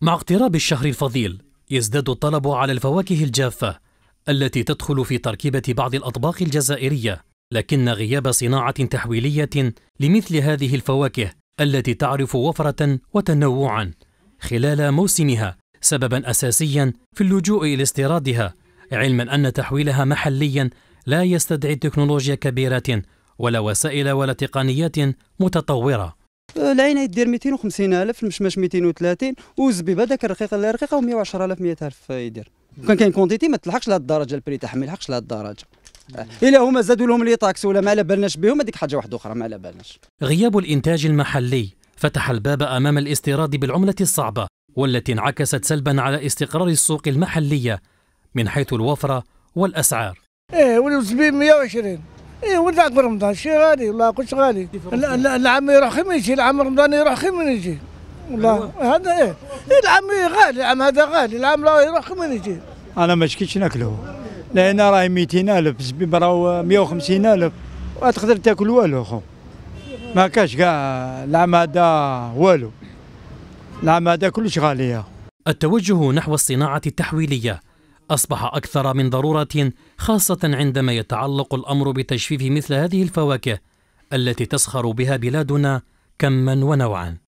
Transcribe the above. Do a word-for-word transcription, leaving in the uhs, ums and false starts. مع اقتراب الشهر الفضيل يزداد الطلب على الفواكه الجافة التي تدخل في تركيبة بعض الأطباق الجزائرية، لكن غياب صناعة تحويلية لمثل هذه الفواكه التي تعرف وفرة وتنوعا خلال موسمها سببا أساسيا في اللجوء إلى استيرادها، علما أن تحويلها محليا لا يستدعي تكنولوجيا كبيرة ولا وسائل ولا تقنيات متطورة. العينه يدير مئتين وخمسين ألف، المشماش مئتين وثلاثين، والزبيبه داك الرقيقه اللي رقيقه مئة وعشرة ألف مئة ألف يدير. كان كاين كونتيتي ما تلحقش لهاد الدرجه، البري تاعها ما يلحقش لهاد الدرجه. الا هما زادوا لهم لي طاكس ولا ما على بالناش بهم، هذيك حاجه واحده اخرى ما على بالناش. غياب الانتاج المحلي فتح الباب امام الاستيراد بالعمله الصعبه والتي انعكست سلبا على استقرار السوق المحليه من حيث الوفره والاسعار. ايه ولاو الزبيب مئة وعشرين. ايه ولا عقب رمضان شي غالي والله كلش غالي، العام يروح خير من يجي، العام رمضان يروح خير من يجي والله هذا. ايه العام غالي، العام هذا غالي، العام لا يروح خير من يجي. انا ما شكيتش ناكله لان راه مئتين ألف زبيب، راه مئة وخمسين ألف تقدر تاكل والو خو، ما كاش كاع العام هذا والو، العام هذا كلش غاليه. التوجه نحو الصناعه التحويليه أصبح أكثر من ضرورة، خاصة عندما يتعلق الأمر بتجفيف مثل هذه الفواكه التي تسخر بها بلادنا كما ونوعا.